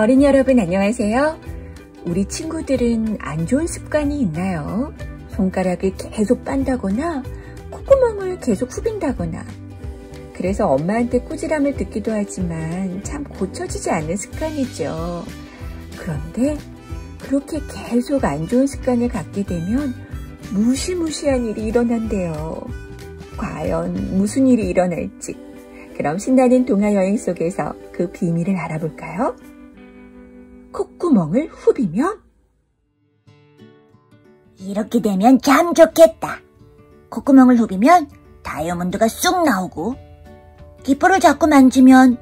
어린이 여러분 안녕하세요. 우리 친구들은 안 좋은 습관이 있나요? 손가락을 계속 빤다거나 콧구멍을 계속 후빈다거나 그래서 엄마한테 꾸지람을 듣기도 하지만 참 고쳐지지 않는 습관이죠. 그런데 그렇게 계속 안 좋은 습관을 갖게 되면 무시무시한 일이 일어난대요. 과연 무슨 일이 일어날지 그럼 신나는 동화 여행 속에서 그 비밀을 알아볼까요? 콧구멍을 후비면 이렇게 되면 참 좋겠다. 콧구멍을 후비면 다이아몬드가 쑥 나오고 기포를 자꾸 만지면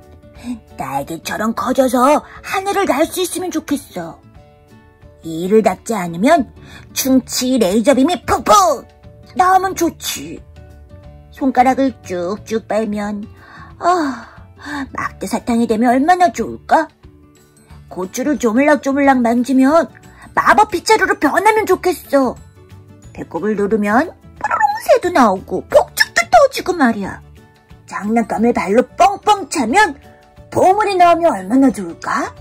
날개처럼 커져서 하늘을 날 수 있으면 좋겠어. 이를 닦지 않으면 충치 레이저빔이 푹푹 나오면 좋지. 손가락을 쭉쭉 빨면 막대 사탕이 되면 얼마나 좋을까? 고추를 조물락조물락 만지면 마법 빗자루로 변하면 좋겠어. 배꼽을 누르면 뽀로롱 새도 나오고 폭죽도 터지고 말이야. 장난감을 발로 뻥뻥 차면 보물이 나오면 얼마나 좋을까?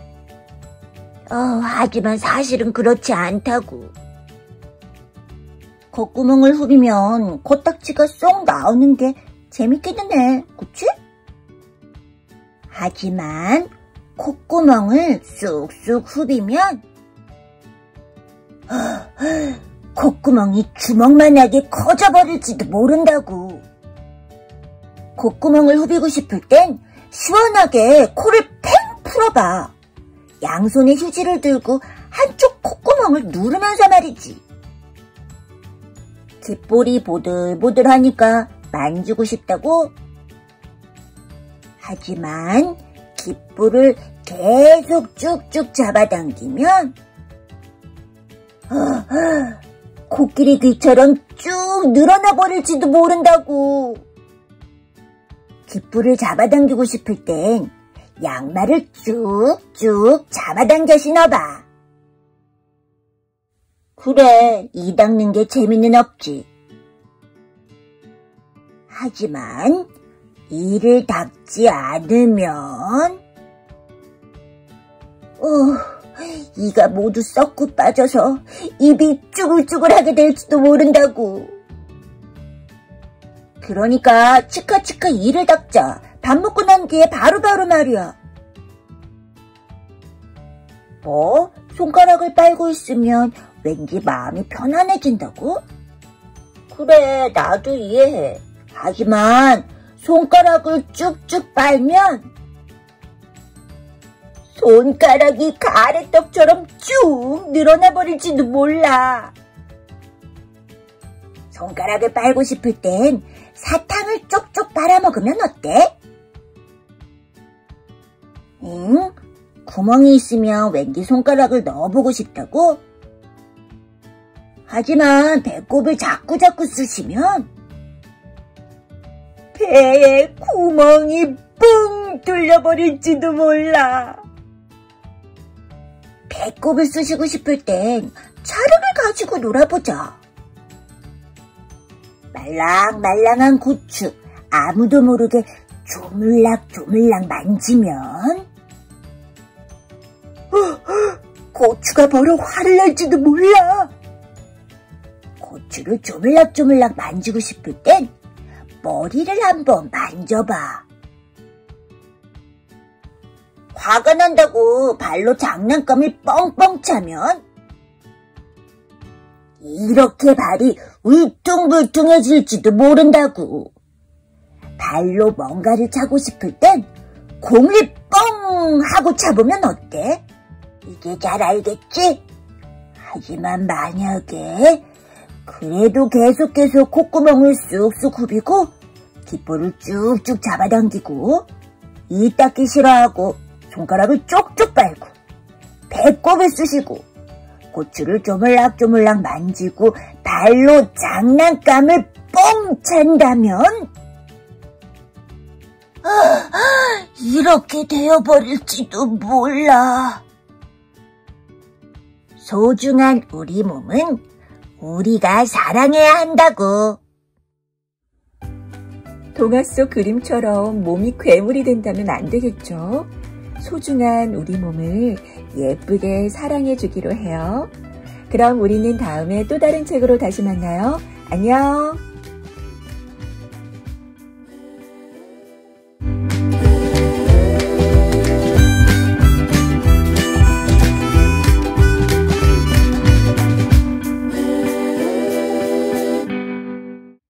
하지만 사실은 그렇지 않다고. 콧구멍을 후비면 코딱지가 쏙 나오는 게 재밌기는 해, 그치? 하지만 콧구멍을 쑥쑥 후비면 콧구멍이 주먹만하게 커져버릴지도 모른다고. 콧구멍을 후비고 싶을 땐 시원하게 코를 팽 풀어봐. 양손에 휴지를 들고 한쪽 콧구멍을 누르면서 말이지. 귓볼이 보들보들하니까 만지고 싶다고? 하지만 귓볼을 계속 쭉쭉 잡아당기면 코끼리 귀처럼 쭉 늘어나 버릴지도 모른다고. 귓볼을 잡아당기고 싶을 땐 양말을 쭉쭉 잡아당겨 신어봐. 그래, 이 닦는 게 재미는 없지. 하지만 이를 닦지 않으면 이가 모두 썩고 빠져서 입이 쭈글쭈글하게 될지도 모른다고. 그러니까 치카치카 이를 닦자. 밥 먹고 난 뒤에 바로바로 말이야. 손가락을 빨고 있으면 왠지 마음이 편안해진다고? 그래, 나도 이해해. 하지만 손가락을 쭉쭉 빨면 손가락이 가래떡처럼 쭉 늘어나 버릴지도 몰라. 손가락을 빨고 싶을 땐 사탕을 쪽쪽 빨아먹으면 어때? 응? 구멍이 있으면 왠지 손가락을 넣어보고 싶다고? 하지만 배꼽을 자꾸자꾸 쑤시면 배에 구멍이 뿡 뚫려버릴지도 몰라. 배꼽을 쑤시고 싶을 땐 찰흙을 가지고 놀아보자. 말랑말랑한 고추 아무도 모르게 조물락조물락 만지면 고추가 바로 화를 낼지도 몰라. 고추를 조물락조물락 만지고 싶을 땐 머리를 한번 만져봐. 화가 난다고 발로 장난감을 뻥뻥 차면 이렇게 발이 울퉁불퉁해질지도 모른다고. 발로 뭔가를 차고 싶을 땐 공을 뻥 하고 차보면 어때? 이제 잘 알겠지? 하지만 만약에 그래도 계속 콧구멍을 쑥쑥 후비고 귓볼을 쭉쭉 잡아당기고 이 닦기 싫어하고 손가락을 쪽쪽 빨고 배꼽을 쑤시고 고추를 조물락조물락 만지고 발로 장난감을 뽕 찬다면 이렇게 되어버릴지도 몰라. 소중한 우리 몸은 우리가 사랑해야 한다고. 동화 속 그림처럼 몸이 괴물이 된다면 안 되겠죠? 소중한 우리 몸을 예쁘게 사랑해 주기로 해요. 그럼 우리는 다음에 또 다른 책으로 다시 만나요. 안녕!